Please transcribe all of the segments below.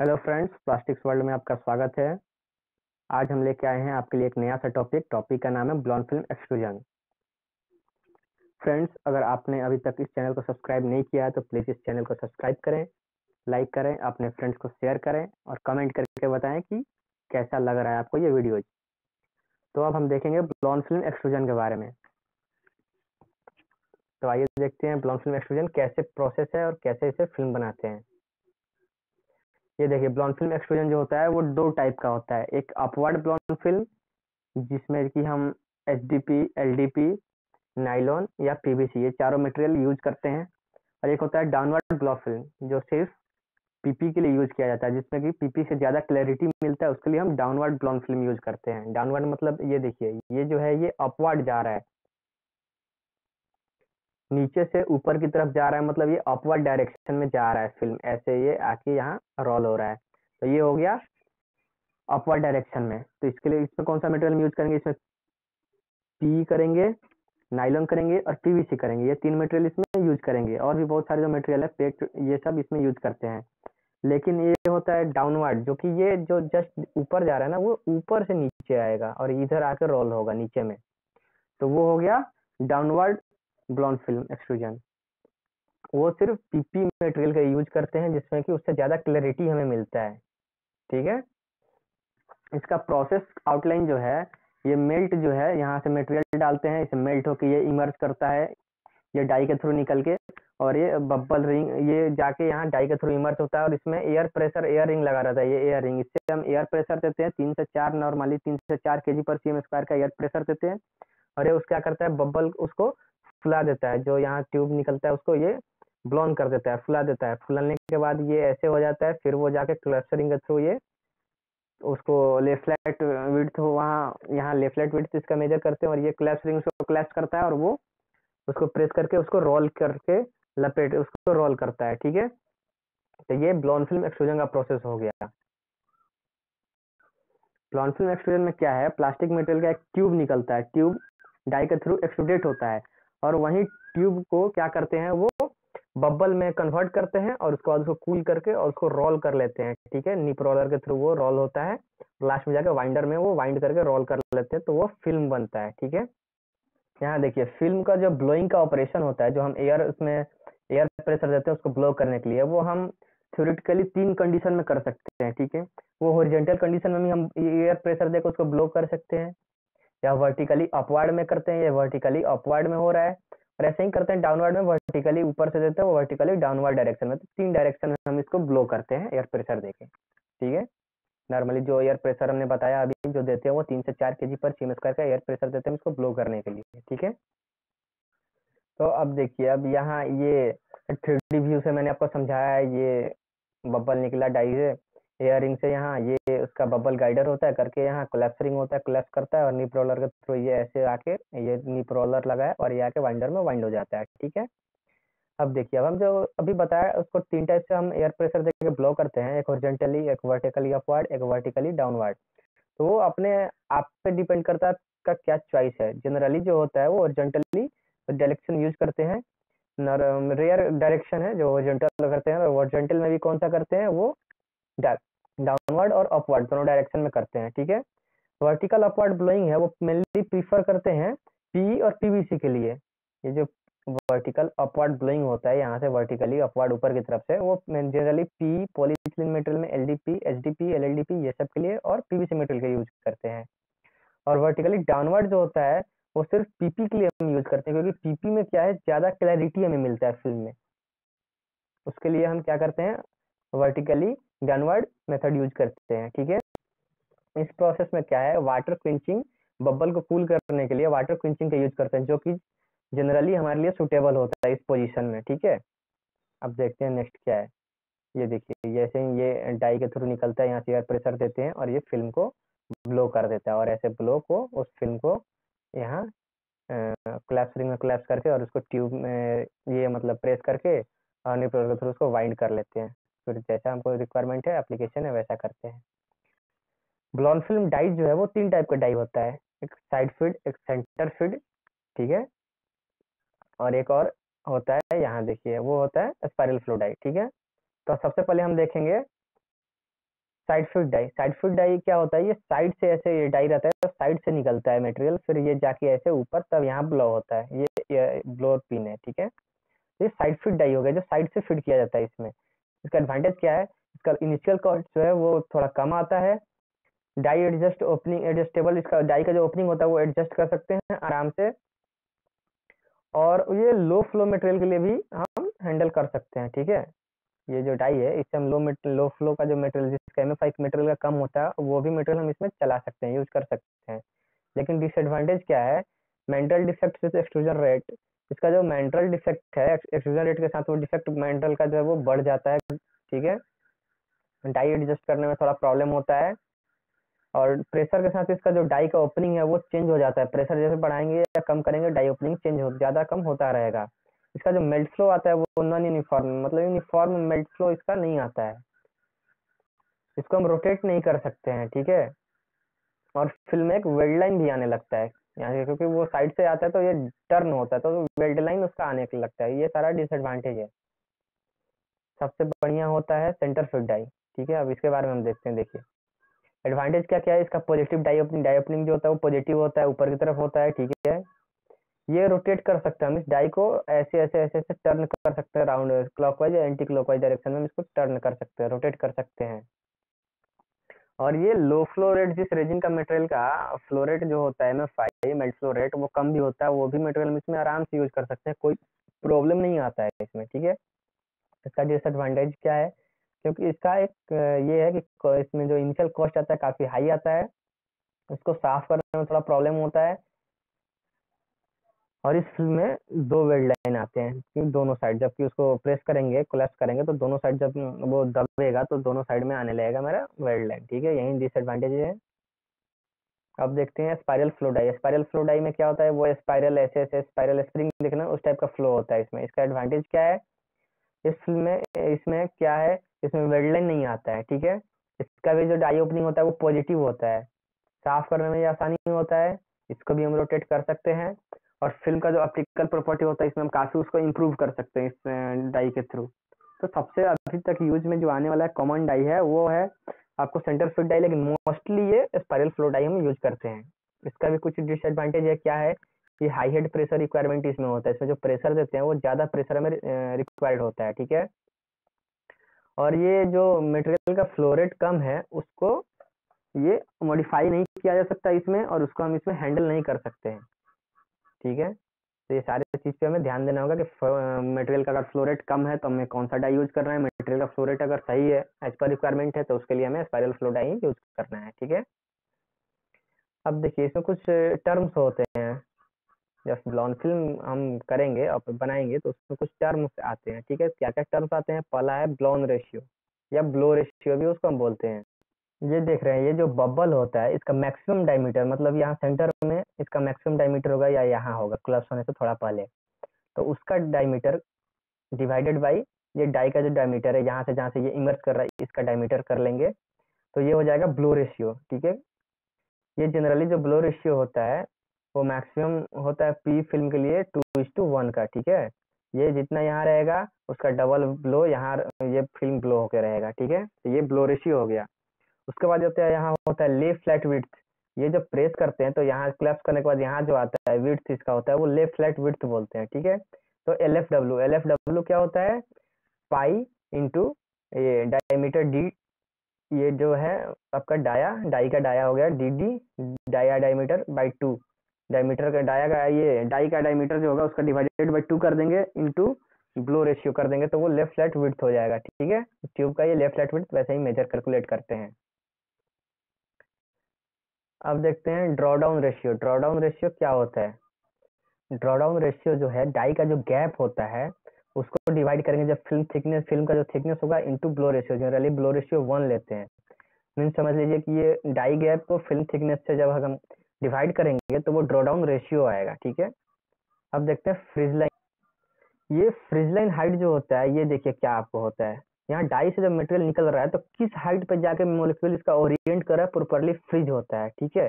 Hello friends, plastics world में आपका स्वागत है। आज हम लेके आए हैं आपके लिए एक नया सा टॉपिक का नाम है ब्लॉन्ड फिल्म एक्सट्रूजन। फ्रेंड्स, अगर आपने अभी तक इस चैनल को सब्सक्राइब नहीं किया है तो प्लीज़ इस चैनल को सब्सक्राइब करें, लाइक करें, अपने फ्रेंड्स को शेयर करें और कमेंट करके बताएं कि कैसा लग रहा है आपको ये वीडियो। तो अब हम देखेंगे ब्लॉन्ड फिल्म एक्सट्रूजन के बारे में। तो आइए देखते हैं ब्लॉन्ड फिल्म एक्सट्रूजन कैसे प्रोसेस है और कैसे इसे फिल्म बनाते हैं। ये देखिए, ब्लॉन्ड फिल्म एक्सट्रूजन जो होता है वो दो टाइप का होता है। एक अपवर्ड ब्लॉन्ड फिल्म, जिसमें कि हम HDPE, LDPE, नाइलॉन या PVC ये चारों मटेरियल यूज करते हैं। और एक होता है डाउनवर्ड ब्लॉन्ड फिल्म, जो सिर्फ PP के लिए यूज किया जाता है, जिसमें कि PP से ज़्यादा क्लैरिटी मिलता है। उसके लिए हम डाउनवर्ड ब्लॉन्ड फिल्म यूज करते हैं। डाउनवर्ड मतलब ये देखिए, ये जो है ये अपवर्ड जा रहा है, नीचे से ऊपर की तरफ जा रहा है, मतलब ये अपवर्ड डायरेक्शन में जा रहा है फिल्म। ऐसे ये आके यहाँ रोल हो रहा है, तो ये हो गया अपवर्ड डायरेक्शन में। तो इसके लिए इसमें कौन सा मटेरियल यूज करेंगे? इसमें PE करेंगे, नाइलॉन करेंगे और PVC करेंगे। ये तीन मटेरियल इसमें यूज करेंगे। और भी बहुत सारे जो मटेरियल है, पेट, ये सब इसमें यूज करते हैं। लेकिन ये होता है डाउनवर्ड, जो कि ये जो जस्ट ऊपर जा रहा है ना, वो ऊपर से नीचे आएगा और इधर आकर रोल होगा नीचे में। तो वो हो गया डाउनवर्ड ब्लॉन्ड फिल्म एक्सट्रूजन। वो सिर्फ PP मटेरियल का यूज करते हैं, जिसमें कि उससे ज़्यादा क्लैरिटी हमें मिलता है। ठीक है, इसका प्रोसेस आउटलाइन जो है, ये मेल्ट जो है, यहाँ से मटेरियल डालते हैं, इसे मेल्ट होके ये इमर्ज करता है, ये डाई के थ्रू निकल के, और ये बबल रिंग ये जाके यहाँ डाई के थ्रू इमर्ज होता है। और इसमें एयर प्रेशर, एयर रिंग लगा रहता है, ये एयर रिंग, इससे हम एयर प्रेशर देते हैं 3 से 4, नॉर्मली 3 से 4 kg/cm² का एयर प्रेशर देते हैं। और ये उस क्या करता है, बबल उसको फुला देता है, जो यहाँ ट्यूब निकलता है उसको ये ब्लोन कर देता है, फुला देता है। फुलाने के बाद ये ऐसे हो जाता है, फिर वो जाके क्लस्टरिंग के थ्रू ये उसको लेफ्लेट विड्थ, वहाँ यहाँ लेफ्लेट विड्थ इसका मेजर करते हैं, और ये क्लस्टरिंग उसको क्लैश करता है और वो उसको प्रेस करके उसको रोल करके लपेट उसको रोल करता है। ठीक है, तो ये ब्लॉन्ड फिल्म एक्सट्रूजन का प्रोसेस हो गया। ब्लॉन्ड फिल्म एक्सट्रूजन में क्या है, प्लास्टिक मटेरियल का एक ट्यूब निकलता है, ट्यूब डाई के थ्रू एक्सट्रूडेट होता है, और वहीं ट्यूब को क्या करते हैं, वो बबल में कन्वर्ट करते हैं और उसके बाद उसको कूल करके और उसको रोल कर लेते हैं। ठीक है, निप रोलर के थ्रू वो रोल होता है, लास्ट में जाकर वाइंडर में वो वाइंड करके रोल कर लेते हैं, तो वो फिल्म बनता है। ठीक है, यहाँ देखिए, फिल्म का जो ब्लोइंग का ऑपरेशन होता है, जो हम एयर, उसमें एयर प्रेशर देते हैं उसको ब्लो करने के लिए, वो हम थ्योरेटिकली 3 कंडीशन में कर सकते हैं। ठीक है, वो हॉरिजॉन्टल कंडीशन में भी हम एयर प्रेशर देकर उसको ब्लो कर सकते हैं, या वर्टिकली अपवर्ड में करते हैं, ये वर्टिकली अपवर्ड में हो रहा है, और ऐसे ही करते हैं डाउनवर्ड में, वर्टिकली ऊपर से देते हैं वो वर्टिकली डाउनवर्ड डायरेक्शन में। तो 3 डायरेक्शन में हम इसको ब्लो करते हैं एयर प्रेशर देके। ठीक है, नॉर्मली जो एयर प्रेशर हमने बताया अभी जो देते हैं वो 3 से 4 kg/cm² का एयर प्रेशर देते हैं इसको ब्लो करने के लिए। ठीक है, तो अब देखिए, अब यहाँ ये 3D व्यू से मैंने आपको समझाया है, ये बबल निकला डाई से, एयर रिंग से, यहाँ ये उसका बबल गाइडर होता है करके, यहाँ क्लैश रिंग होता है, क्लैश करता है, और निप रोलर के थ्रू ये ऐसे आके ये निप रोलर लगाया और ये आके वाइंडर में वाइंड हो जाता है। ठीक है, अब देखिए, अब हम जो अभी बताया उसको 3 टाइप से हम एयर प्रेशर देके ब्लो करते हैं, एक हॉरिजॉन्टली, एक वर्टिकली अपवर्ड, एक वर्टिकली डाउनवर्ड। तो वो अपने आप पे डिपेंड करता है आपका क्या चॉइस है। जनरली जो होता है वो हॉरिजॉन्टली डायरेक्शन यूज करते हैं, रेयर डायरेक्शन है जो हॉरिजॉन्टल करते हैं, और हॉरिजॉन्टल में भी कौन सा करते हैं, वो डाउनवर्ड और अपवर्ड दोनों डायरेक्शन में करते हैं। ठीक है, वर्टिकल अपवर्ड ब्लोइंग है वो मेनली प्रीफर करते हैं PE और PVC के लिए। ये जो वर्टिकल अपवर्ड ब्लोइंग होता है, यहाँ से वर्टिकली अपवर्ड ऊपर की तरफ से, वो जनरली PE, पॉलीथिलीन मटेरियल में LDPE, HDPE, LLDPE ये सब के लिए, और PVC मटेरियल का यूज करते हैं। और वर्टिकली डाउनवर्ड जो होता है वो सिर्फ PP के लिए हम यूज करते हैं, क्योंकि PP में क्या है, ज़्यादा क्लैरिटी हमें मिलता है फिल्म में, उसके लिए हम क्या करते हैं, वर्टिकली डाउनवर्ड मेथड यूज करते हैं। ठीक है, इस प्रोसेस में क्या है, वाटर क्विंचिंग, बबल को कूल करने के लिए वाटर क्विंचिंग का यूज करते हैं, जो कि जनरली हमारे लिए सूटेबल होता है इस पोजीशन में। ठीक है, अब देखते हैं नेक्स्ट क्या है। ये देखिए, जैसे ये डाई के थ्रू निकलता है, यहाँ से एयर प्रेशर देते हैं और ये फिल्म को ब्लो कर देता है, और ऐसे ब्लो को उस फिल्म को यहाँ क्लैश रिंग में क्लैश करके और उसको ट्यूब में ये मतलब प्रेस करके और निप रोलर के थ्रू उसको वाइंड कर लेते हैं। फिर जैसा हमको रिक्वायरमेंट है, एप्लीकेशन है, वैसा करते हैं। ब्लॉन्ड फिल्म डाई जो है वो 3 टाइप का डाई होता है, एक साइड फीड, एक सेंटर फीड, ठीक है, और एक और होता है, यहाँ देखिए, वो होता है स्पाइरल फ्लो डाई। ठीक है, तो सबसे पहले हम देखेंगे side feed die. Side feed die क्या होता है, ये साइड से ऐसे ये डाई रहता है तो साइड से निकलता है मटेरियल, फिर ये जाके ऐसे ऊपर, तब यहाँ ब्लो होता है, ये ब्लोअर पिन है, ठीक है। ये साइड फीड डाई हो गया जो साइड से फीड किया जाता है इसमें। इसका एडवांटेज क्या है, इसका इनिशियल कॉस्ट जो है वो थोड़ा कम आता है। डाई एडजस्ट ओपनिंग एडजस्टेबल, इसका डाई का जो ओपनिंग होता है वो एडजस्ट कर सकते हैं आराम से, और ये लो फ्लो मटेरियल के लिए भी हम हैंडल कर सकते हैं, ठीक है। ये जो डाई है इससे हम लो फ्लो का जो मटेरियल जिसका एमएफआई मटेरियल का कम होता है वो भी मटेरियल हम इसमें चला सकते हैं, यूज कर सकते हैं। लेकिन डिसएडवांटेज क्या है, mental defect with extrusion rate, इसका जो मेंटल डिफेक्ट है एक्सट्रूजन रेट के साथ वो डिफेक्ट मेंटल का जो है वो बढ़ जाता है, ठीक है। डाई एडजस्ट करने में थोड़ा प्रॉब्लम होता है, और प्रेशर के साथ इसका जो डाई का ओपनिंग है वो चेंज हो जाता है, प्रेशर जैसे बढ़ाएंगे या कम करेंगे डाई ओपनिंग चेंज हो ज़्यादा कम होता रहेगा। इसका जो मेल्ट फ्लो आता है वो नॉन यूनिफॉर्म, मतलब यूनिफॉर्म मेल्ट फ्लो इसका नहीं आता है, इसको हम रोटेट नहीं कर सकते हैं, ठीक है। और फिल्म में एक वेल्ड लाइन भी आने लगता है यहाँ, क्योंकि वो साइड से आता है तो ये टर्न होता है तो वेल्ड लाइन उसका आने लगता है, ये सारा डिसएडवांटेज है। सबसे बढ़िया होता है सेंटर फीड डाई, ठीक है। अब इसके बारे में हम देखते हैं, देखिए एडवांटेज क्या क्या है। इसका पॉजिटिव डाई ओपनिंग जो होता है वो पॉजिटिव होता है, ऊपर की तरफ होता है, ठीक है। ये रोटेट कर सकते हैं हम, इस डाई को ऐसे ऐसे ऐसे ऐसे टर्न कर सकते हैं, राउंड क्लॉकवाइज या एंटी क्लॉकवाइज डायरेक्शन में हम इसको टर्न कर सकते हैं, रोटेट कर सकते हैं। और ये लो फ्लो रेट, जिस रेजिन का मटेरियल का फ्लो रेट जो होता है MFI मेल्ट फ्लो रेट वो कम भी होता है, वो भी मटेरियल हम इसमें आराम से यूज कर सकते हैं, कोई प्रॉब्लम नहीं आता है इसमें, ठीक है। इसका डिसएडवांटेज क्या है, क्योंकि इसका एक ये है कि इसमें जो इनिशियल कॉस्ट आता है काफ़ी हाई आता है, उसको साफ करने में थोड़ा प्रॉब्लम होता है। और इस फिल्म में दो वेल्ड लाइन आते हैं क्योंकि दोनों साइड जबकि उसको प्रेस करेंगे कोलैप्स करेंगे तो दोनों साइड जब वो दबेगा तो दोनों साइड में आने लगेगा मेरा वेल्ड लाइन, ठीक है, यही डिसएडवांटेज है। अब देखते हैं spiral flow die. Spiral flow die में क्या होता है, वो स्पायरल ऐसे ऐसे स्पायरल स्प्रिंग देखना उस टाइप का फ्लो होता है इसमें। इसका एडवांटेज क्या है, इस फिल्म में इसमें क्या है, इसमें वेल्ड लाइन नहीं आता है, ठीक है। इसका भी जो डाई ओपनिंग होता है वो पॉजिटिव होता है, साफ करने में आसानी होता है, इसको भी हम रोटेट कर सकते हैं। और फिल्म का जो ऑप्टिकल प्रॉपर्टी होता है इसमें हम काफ़ी उसको इम्प्रूव कर सकते हैं इस डाई के थ्रू। तो सबसे अभी तक यूज में जो आने वाला कॉमन डाई है वो है आपको सेंटर फीड डाई, लेकिन मोस्टली ये स्पायरल फ्लो डाई हम यूज करते हैं। इसका भी कुछ डिसएडवांटेज है, क्या है कि हाई हेड प्रेशर रिक्वायरमेंट इसमें होता है, इसमें जो प्रेशर देते हैं वो ज़्यादा प्रेशर में रिक्वायर्ड होता है, ठीक है। और ये जो मटेरियल का फ्लो रेट कम है उसको ये मॉडिफाई नहीं किया जा सकता इसमें, और उसको हम इसमें हैंडल नहीं कर सकते हैं, ठीक है। तो ये सारे चीज़ पे हमें ध्यान देना होगा कि मटेरियल का अगर फ्लो रेट कम है तो हमें कौन सा डाई यूज करना है, मटेरियल का फ्लो रेट अगर सही है एज पर रिक्वायरमेंट है तो उसके लिए हमें स्पायरल फ्लो डाई यूज करना है, ठीक है। अब देखिए इसमें कुछ टर्म्स होते हैं, जब ब्लॉन्ड फिल्म हम करेंगे और बनाएंगे तो उसमें कुछ टर्म्स आते हैं, ठीक है। क्या क्या टर्म्स आते हैं, पहला है ब्लॉन रेशियो या ब्लो रेशियो भी उसको हम बोलते हैं। ये देख रहे हैं ये जो बबल होता है इसका मैक्सिमम डायमीटर, मतलब यहाँ सेंटर में इसका मैक्सिमम डायमीटर होगा या यहाँ होगा कोलैप्स होने से थोड़ा पहले, तो उसका डायमीटर डिवाइडेड बाई ये डाई का जो डायमीटर है, यहाँ से जहाँ से ये इमर्ज कर रहा है इसका डायमीटर कर लेंगे तो ये हो जाएगा ब्लो रेशियो, ठीक है। ये जनरली जो ब्लो रेशियो होता है वो मैक्सिमम होता है पी फिल्म के लिए 2:1 का, ठीक है। ये जितना यहाँ रहेगा उसका डबल ब्लो यहाँ ये फिल्म ब्लो होकर रहेगा, ठीक है। तो ये ब्लो रेशियो हो गया। उसके बाद होता है यहाँ होता है ले फ्लैट विड्थ, ये जब प्रेस करते हैं तो यहाँ क्लैप्स करने के बाद यहाँ जो आता है विड्थ इसका होता है वो ले फ्लैट विड्थ बोलते हैं, ठीक है। तो एल एफ डब्ल्यू क्या होता है, पाई इंटू ये डायमीटर डी, ये जो है आपका डाई का डाया हो गया D D dia diameter by 2, diameter का डाया का ये डाई का डायमीटर जो होगा उसका डिवाइडेड बाई 2 कर देंगे इंटू ब्लो रेशियो कर देंगे तो वो ले फ्लैट विड्थ हो जाएगा, ठीक है। ट्यूब का ये ले फ्लैट विड्थ वैसे ही मेजर कैलकुलेट करते हैं। अब देखते हैं ड्रॉडाउन रेशियो। ड्रॉडाउन रेशियो क्या होता है, ड्रॉडाउन रेशियो जो है डाई का जो गैप होता है उसको डिवाइड करेंगे जब फिल्म का जो थिकनेस होगा into blow ratio, generally blow ratio 1 लेते हैं। मीन समझ लीजिए कि ये डाई गैप को फिल्म थिकनेस से जब हम डिवाइड करेंगे तो वो ड्रॉडाउन रेशियो आएगा, ठीक है। अब देखते हैं फ्रिज लाइन। ये फ्रिज लाइन हाइट जो होता है ये देखिए क्या आपको होता है, यहाँ डाई से जब मटेरियल निकल रहा है तो किस हाइट पे जाके मॉलिक्यूल इसका ओरिएंट कर रहा है प्रॉपर्ली फ्रिज होता है, ठीक है।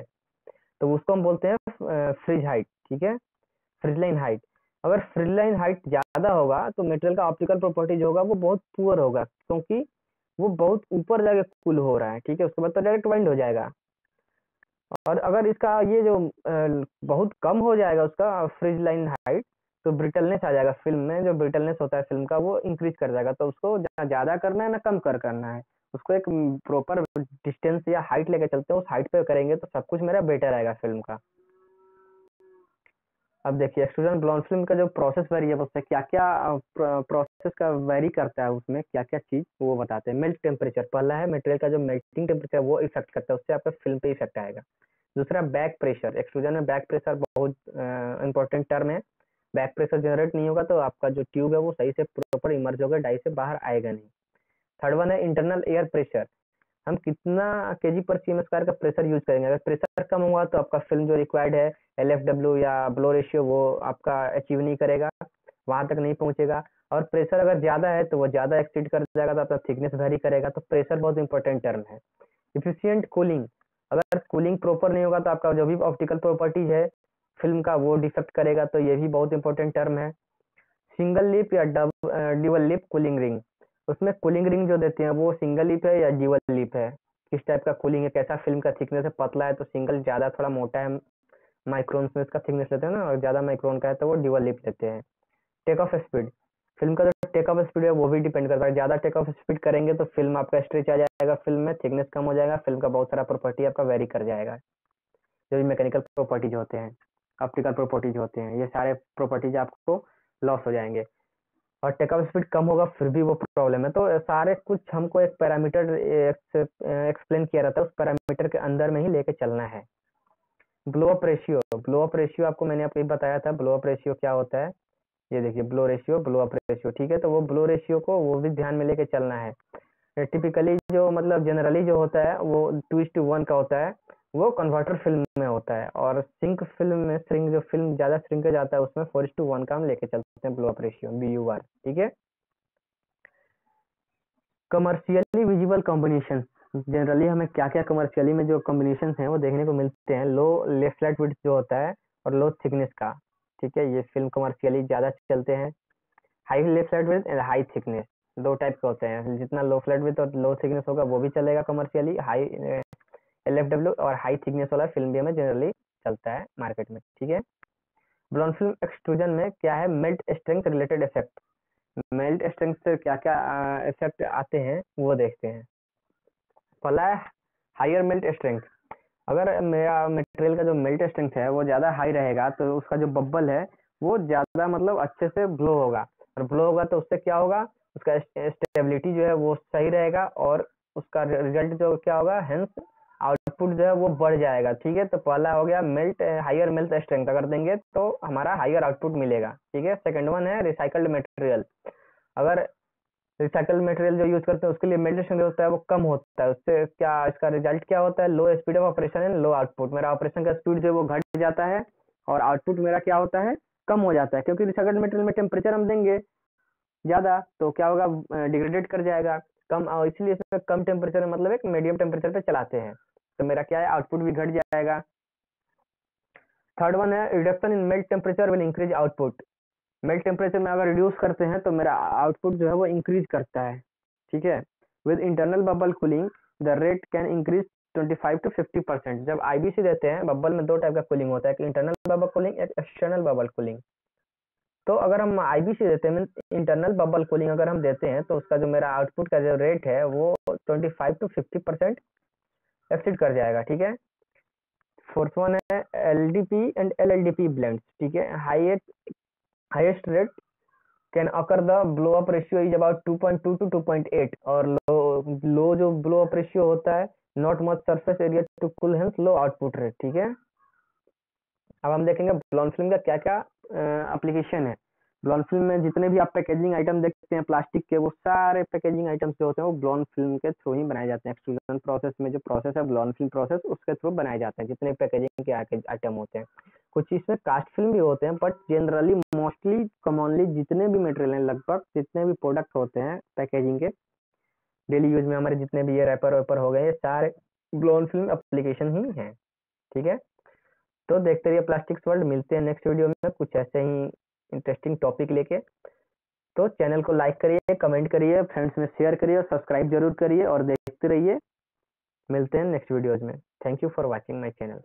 तो उसको हम बोलते हैं फ्रिज हाइट, ठीक है, फ्रिज लाइन हाइट। अगर फ्रिज लाइन हाइट ज़्यादा होगा तो मटेरियल का ऑप्टिकल प्रॉपर्टी जो होगा वो बहुत पुअर होगा, क्योंकि वो बहुत ऊपर जाके कूल हो रहा है, ठीक है, उसके बाद तो डायरेक्ट वाइंड हो जाएगा। और अगर इसका ये जो बहुत कम हो जाएगा उसका फ्रिज लाइन हाइट, तो ब्रिटलनेस आ जाएगा फिल्म में, जो ब्रिटलनेस होता है फिल्म का वो इंक्रीज कर जाएगा। तो उसको ना ज़्यादा करना है ना कम करना है, उसको एक प्रॉपर डिस्टेंस या हाइट लेके चलते हैं, उस हाइट पे करेंगे तो सब कुछ मेरा बेटर आएगा फिल्म का। अब देखिए एक्सट्रूजन ब्लॉन्ड फिल्म का जो प्रोसेस वेरी है उससे क्या क्या प्रोसेस का वेरी करता है, उसमें क्या क्या चीज़ वो बताते हैं। मेल्ट टेम्परेचर, पहला है मटेरियल का जो मेल्टिंग टेम्परेचर वो इफेक्ट करता है, उससे आपका फिल्म पे इफेक्ट आएगा। दूसरा बैक प्रेशर, एक्सट्रूजन में बैक प्रेशर बहुत इंपॉर्टेंट टर्म है। बैक प्रेशर जनरेट नहीं होगा तो आपका जो ट्यूब है वो सही से प्रॉपर इमर्ज होगा, डाई से बाहर आएगा नहीं। थर्ड वन है इंटरनल एयर प्रेशर, हम कितना kg/cm² का प्रेशर यूज करेंगे। अगर प्रेशर कम हुआ तो आपका फिल्म जो रिक्वायर्ड है LFW या ब्लो रेशियो वो आपका अचीव नहीं करेगा, वहाँ तक नहीं पहुँचेगा। और प्रेशर अगर ज़्यादा है तो वो ज़्यादा एक्सीड कर जाएगा, तो आपका थिकनेस वेरी करेगा। तो प्रेशर बहुत इंपॉर्टेंट टर्म है। इफिशियंट कूलिंग, अगर कूलिंग प्रॉपर नहीं होगा तो आपका जो भी ऑप्टिकल प्रॉपर्टीज है फिल्म का वो डिफेक्ट करेगा, तो ये भी बहुत इंपॉर्टेंट टर्म है। सिंगल लिप या ड्यूअल लिप कूलिंग रिंग, उसमें कूलिंग रिंग जो देते हैं वो सिंगल लिप है या ड्यूअल लिप है, किस टाइप का कूलिंग है, कैसा फिल्म का थिकनेस है, पतला है तो सिंगल ज़्यादा, थोड़ा मोटा है माइक्रोन में इसका थिकनेस लेते हैं ना, और ज़्यादा माइक्रोन का है तो वो ड्यूअल लिप लेते हैं। टेक ऑफ स्पीड, फिल्म का जो टेक ऑफ स्पीड है वो भी डिपेंड करता है, ज़्यादा टेक ऑफ स्पीड करेंगे तो फिल्म आपका स्ट्रेच आ जाएगा, फिल्म में थिकनेस कम हो जाएगा, फिल्म का बहुत सारा प्रॉपर्टी आपका वेरी कर जाएगा, जो भी मैकेनिकल प्रॉपर्टीज होते हैं, ऑप्टिकल प्रॉपर्टीज होते हैं, ये सारे प्रॉपर्टीज आपको लॉस हो जाएंगे। और टेक ऑफ स्पीड कम होगा फिर भी वो प्रॉब्लम है। तो सारे कुछ हमको एक पैरामीटर एक्सप्लेन किया रहता है, उस पैरामीटर के अंदर में ही लेके चलना है। Blow up ratio, blow up ratio आपको मैंने आपको बताया था, ब्लो अप रेशियो क्या होता है, ये देखिए ब्लो अप रेशियो, ठीक है, तो वो ब्लो रेशियो को वो भी ध्यान में लेके चलना है। टिपिकली जो मतलब जनरली जो होता है वो 2:1 का होता है, वो कन्वर्टर फिल्म में होता है। और सिंक फिल्म में श्रिंक, जो फिल्म ज़्यादा श्रिंक जाता है उसमें 4:1 का हम लेके चलते हैं ब्लो अप रेशियो, BUR, ठीक है। कमर्शियली विजिबल कॉम्बिनेशन, जनरली हमें क्या क्या कमर्शियली में जो कॉम्बिनेशन हैं वो देखने को मिलते हैं। लो लेफ्ट विड्थ जो होता है और लो थिकनेस का, ठीक है, ये फिल्म कमर्शियली ज़्यादा चलते हैं। High layflat width and high thickness, दो टाइप के होते हैं, जितना लो फ्लैट विड्थ और लो थिकनेस होगा वो भी चलेगा कमर्शियली। हाई LFW और हाई थिकनेस वाला फिल्म भी हमें जनरली चलता है मार्केट में, ठीक है। ब्लॉन्ड फिल्म एक्सट्रूजन में क्या है, melt strength related effect, melt strength से क्या क्या इफेक्ट आते हैं वो देखते हैं। पहला है हायर मेल्ट स्ट्रेंथ, अगर मेरा मटेरियल का जो मेल्ट स्ट्रेंथ है वो ज़्यादा हाई रहेगा तो उसका जो बब्बल है वो ज़्यादा मतलब अच्छे से ब्लो होगा, और ब्लो होगा तो उससे क्या होगा, उसका स्टेबिलिटी जो है वो सही रहेगा और उसका रिजल्ट जो क्या होगा, हेंस आउटपुट जो है वो बढ़ जाएगा, ठीक है। तो पहला हो गया मेल्ट, हायर मेल्ट स्ट्रेंथ अगर देंगे तो हमारा हायर आउटपुट मिलेगा, ठीक है। सेकंड वन है रिसाइकल्ड मटेरियल, अगर रिसाइकल्ड मटेरियल जो यूज करते हैं उसके लिए मेल्ट स्ट्रेंथ होता है वो कम होता है, उससे क्या इसका रिजल्ट क्या होता है, low speed of operation and low output, मेरा ऑपरेशन का स्पीड जो है वो घट जाता है और आउटपुट मेरा क्या होता है, कम हो जाता है, क्योंकि रिसाइकल्ड मटेरियल में टेम्परेचर हम देंगे ज़्यादा तो क्या होगा, डिग्रेडेट कर जाएगा कम, इसलिए इसमें कम टेम्परेचर में मतलब एक मीडियम टेम्परेचर पे चलाते हैं, तो मेरा क्या है आउटपुट भी घट जाएगा। थर्ड वन है reduction in melt temperature will increase output, melt temperature में अगर रिड्यूस करते हैं तो मेरा आउटपुट जो है वो इंक्रीज करता है, ठीक है। With internal bubble cooling the rate can increase 25 to 50%। जब IBC देते हैं बबल में दो टाइप का कूलिंग होता है, एक इंटरनल बबल कूलिंग, एक एक्सटर्नल बबल कूलिंग। तो अगर हम IBC देते हैं, इंटरनल बबल कूलिंग अगर हम देते हैं तो उसका जो मेरा आउटपुट का जो रेट है वो 25 to 50% एक्सीड कर जाएगा, ठीक है। फोर्थ वन है LDPE एंड LLDPE ब्लेंड्स, ठीक है। Highest rate can occur the blow up ratio is about 2.2 to 2.8, और लो जो ब्लो अप रेशियो होता है not much surface area to cool hence low output rate, ठीक है। अब हम देखेंगे ब्लॉन्ड फिल्म का क्या क्या एप्लीकेशन है। ब्लॉन्ड फिल्म में जितने भी आप पैकेजिंग आइटम देखते हैं प्लास्टिक के, वो सारे पैकेजिंग आइटम्स जो होते हैं वो ब्लॉन्ड फिल्म के थ्रू ही बनाए जाते हैं। एक्सट्रूजन प्रोसेस में जो प्रोसेस है ब्लॉन्ड फिल्म प्रोसेस, उसके थ्रू बनाए जाते हैं जितने पैकेजिंग के आइटम होते हैं। कुछ इसमें कास्ट फिल्म भी होते हैं, बट जनरली मोस्टली कॉमनली जितने भी मटेरियल हैं, लगभग जितने भी प्रोडक्ट होते हैं पैकेजिंग के डेली यूज में हमारे जितने भी ये रैपर वैपर हो गए, ये सारे ब्लॉन्ड फिल्म एप्लीकेशन ही हैं, ठीक है। तो देखते रहिए प्लास्टिक्स वर्ल्ड, मिलते हैं नेक्स्ट वीडियो में कुछ ऐसे ही इंटरेस्टिंग टॉपिक लेके। तो चैनल को लाइक करिए, कमेंट करिए, फ्रेंड्स में शेयर करिए, सब्सक्राइब जरूर करिए और देखते रहिए। मिलते हैं नेक्स्ट वीडियोज में। Thank you for watching my channel.